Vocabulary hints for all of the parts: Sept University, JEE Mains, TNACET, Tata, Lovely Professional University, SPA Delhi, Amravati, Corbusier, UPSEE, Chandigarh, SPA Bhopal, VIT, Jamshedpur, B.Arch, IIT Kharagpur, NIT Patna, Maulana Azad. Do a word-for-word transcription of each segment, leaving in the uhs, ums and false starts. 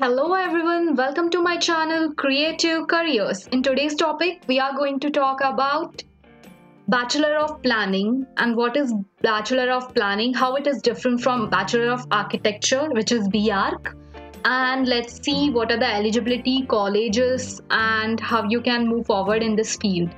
Hello everyone, welcome to my channel Creative Careers. In today's topic, we are going to talk about Bachelor of Planning and what is Bachelor of Planning, how it is different from Bachelor of Architecture, which is B.Arch. And let's see what are the eligibility, colleges and how you can move forward in this field.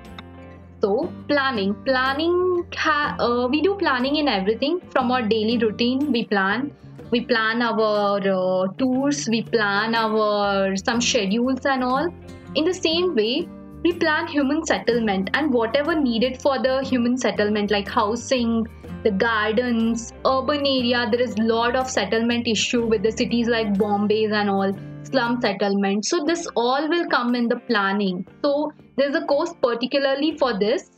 So planning, planning, uh, we do planning in everything from our daily routine. We plan. We plan our uh, tours, we plan our some schedules and all. In the same way, we plan human settlement and whatever needed for the human settlement, like housing, the gardens, urban area. There is a lot of settlement issue with the cities like Bombay and all, slum settlement. So this all will come in the planning. So there's a course particularly for this,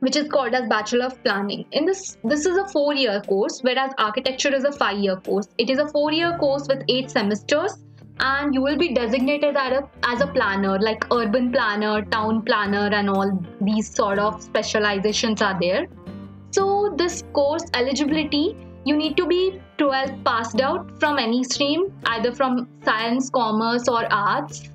which is called as Bachelor of Planning. In this, this is a four-year course, whereas architecture is a five-year course. It is a four-year course with eight semesters, and you will be designated as a, as a planner, like urban planner, town planner, and all these sort of specializations are there. So this course eligibility, you need to be twelfth passed out from any stream, either from science, commerce, or arts.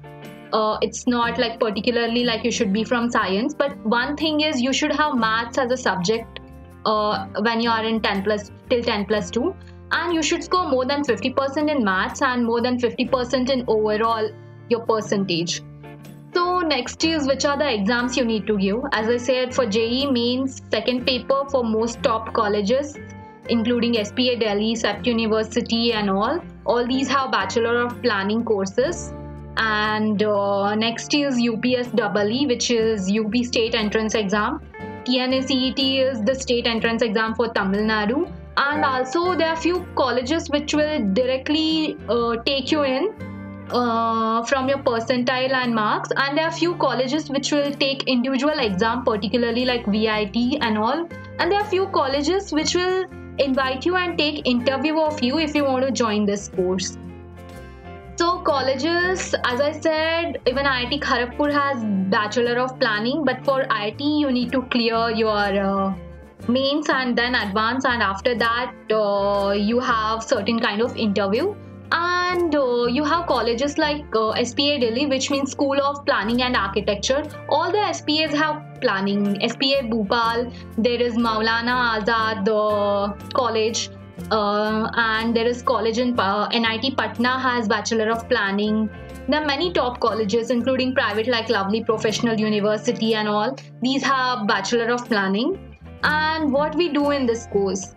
Uh, it's not like particularly like you should be from science, but one thing is you should have maths as a subject uh, when you are in ten plus till ten plus two, and you should score more than fifty percent in maths and more than fifty percent in overall your percentage. So next is which are the exams you need to give. As I said, for J E E means second paper for most top colleges, including S P A Delhi, Sept University and all. All these have Bachelor of Planning courses. And uh, next is U P S E E, which is U P State Entrance Exam. T N A C E T is the State Entrance Exam for Tamil Nadu. And also there are few colleges which will directly uh, take you in uh, from your percentile and marks. And there are few colleges which will take individual exam, particularly like V I T and all. And there are few colleges which will invite you and take interview of you if you want to join this course. So colleges, as I said, even I I T Kharagpur has Bachelor of Planning, but for I I T you need to clear your uh, mains and then advance, and after that uh, you have certain kind of interview. And uh, you have colleges like uh, S P A Delhi, which means School of Planning and Architecture. All the S P As have planning. S P A Bhopal, there is Maulana Azad uh, College. Uh, and there is college in uh, N I T Patna has Bachelor of Planning. There are many top colleges, including private like Lovely Professional University and all. These have Bachelor of Planning. And what we do in this course?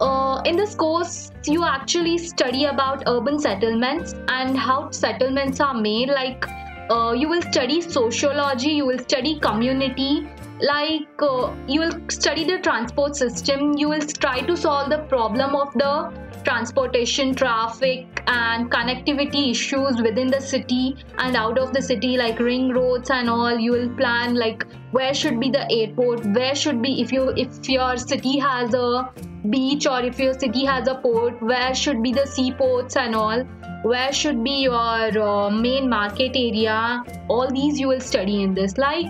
Uh, in this course, you actually study about urban settlements and how settlements are made. Like uh, you will study sociology, you will study community. Like uh, you will study the transport system, you will try to solve the problem of the transportation, traffic and connectivity issues within the city and out of the city, like ring roads and all. You will plan like where should be the airport, where should be, if you if your city has a beach or if your city has a port, where should be the seaports and all, where should be your uh, main market area. All these you will study in this. Like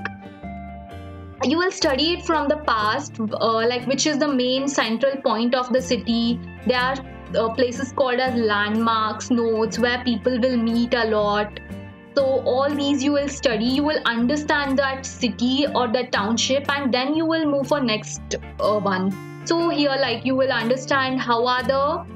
you will study it from the past, uh, like which is the main central point of the city. There are uh, places called as landmarks, nodes, where people will meet a lot. So all these you will study. You will understand that city or the township, and then you will move for next uh, one. So here, like you will understand how are the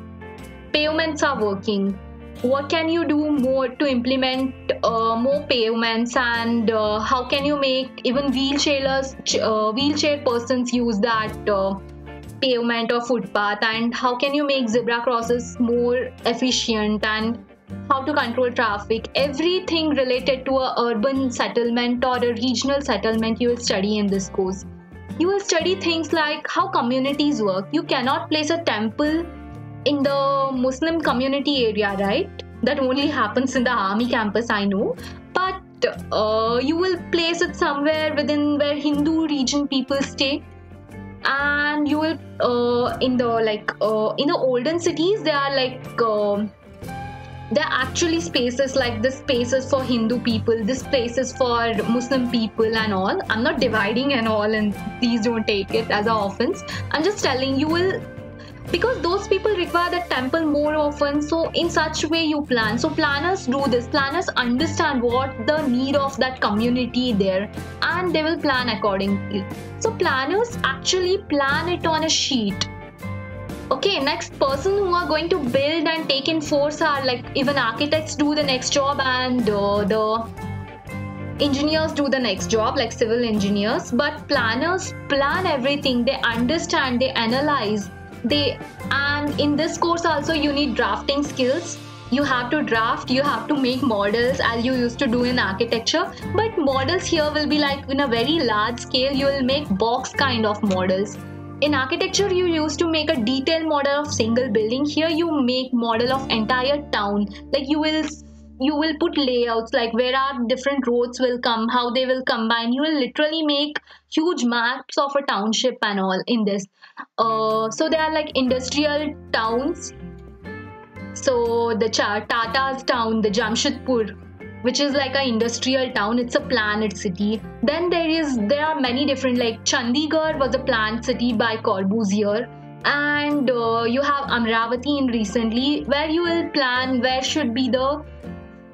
pavements are working. What can you do more to implement uh, more pavements, and uh, how can you make even wheelchairers, uh, wheelchair persons use that uh, pavement or footpath, and how can you make zebra crosses more efficient, and how to control traffic. Everything related to a urban settlement or a regional settlement you will study in this course. You will study things like how communities work. You cannot place a temple in the Muslim community area, right? That only happens in the army campus, I know. But uh, you will place it somewhere within where Hindu region people stay. And you will uh, in the like uh, in the olden cities, there are like uh, there are actually spaces like this spaces for Hindu people, this places for Muslim people and all. I'm not dividing and all, and please don't take it as an offense. I'm just telling you will because those people require that temple more often. So in such way you plan. So planners do this. Planners understand what the need of that community there, and they will plan accordingly. So planners actually plan it on a sheet. Okay, next person who are going to build and take in force are like, even architects do the next job, and uh, the engineers do the next job, like civil engineers. But planners plan everything. They understand, they analyze, they and in this course also you need drafting skills. You have to draft, you have to make models as you used to do in architecture, but models here will be like in a very large scale. You will make box kind of models. In architecture, you used to make a detailed model of single building. Here you make model of entire town. Like you will you will put layouts, like where are different roads will come, how they will combine. You will literally make huge maps of a township and all in this. Uh, so there are like industrial towns. So the Tata's town, the Jamshedpur, which is like an industrial town. It's a planned city. Then there is there are many different, like Chandigarh was a planned city by Corbusier, and uh, you have Amravati in recently, where you will plan where should be the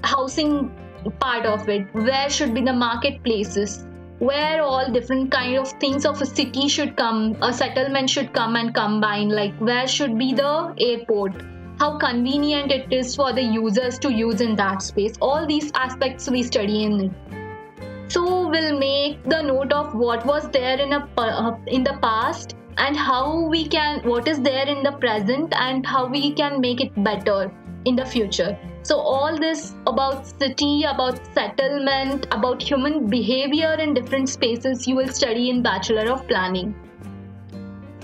housing part of it, where should be the marketplaces, where all different kind of things of a city should come, a settlement should come and combine, like where should be the airport, how convenient it is for the users to use in that space. All these aspects we study in it. So we'll make the note of what was there in a uh, in the past, and how we can, what is there in the present, and how we can make it better in the future. So all this about city, about settlement, about human behavior in different spaces, you will study in Bachelor of Planning.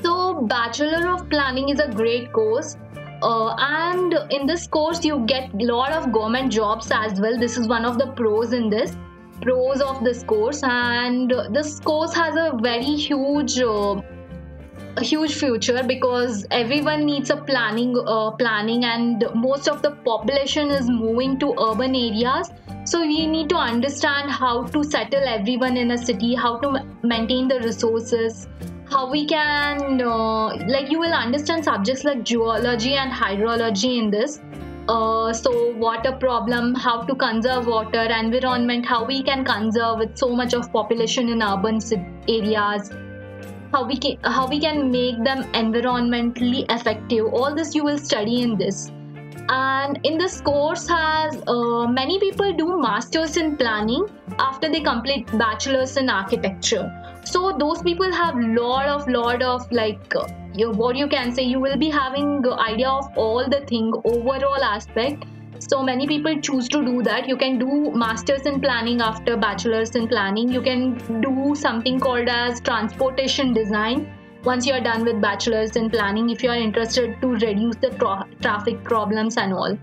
So Bachelor of Planning is a great course. Uh, and in this course you get a lot of government jobs as well. This is one of the pros in this pros of this course, and this course has a very huge uh, a huge future, because everyone needs a planning uh, planning and most of the population is moving to urban areas. So we need to understand how to settle everyone in a city, how to maintain the resources, how we can uh, like you will understand subjects like geology and hydrology in this. Uh, so water problem, how to conserve water, environment, how we can conserve with so much of population in urban areas, how we can how we can make them environmentally effective. All this you will study in this. And in this course has uh, many people do masters in planning after they complete bachelors in architecture. So those people have lot of lot of like uh, your, what you can say, you will be having idea of all the thing, overall aspect. So many people choose to do that. You can do masters in planning after bachelors in planning. You can do something called as transportation design once you are done with bachelors in planning, if you are interested to reduce the tra traffic problems and all.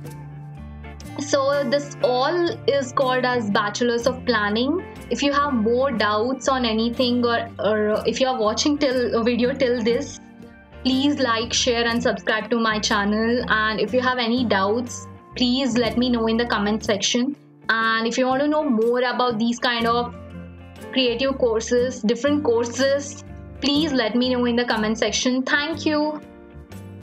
So this all is called as Bachelors of Planning. If you have more doubts on anything, or, or if you are watching till video till this, please like, share and subscribe to my channel. And if you have any doubts, please let me know in the comment section. And if you want to know more about these kind of creative courses, different courses, please let me know in the comment section. Thank you.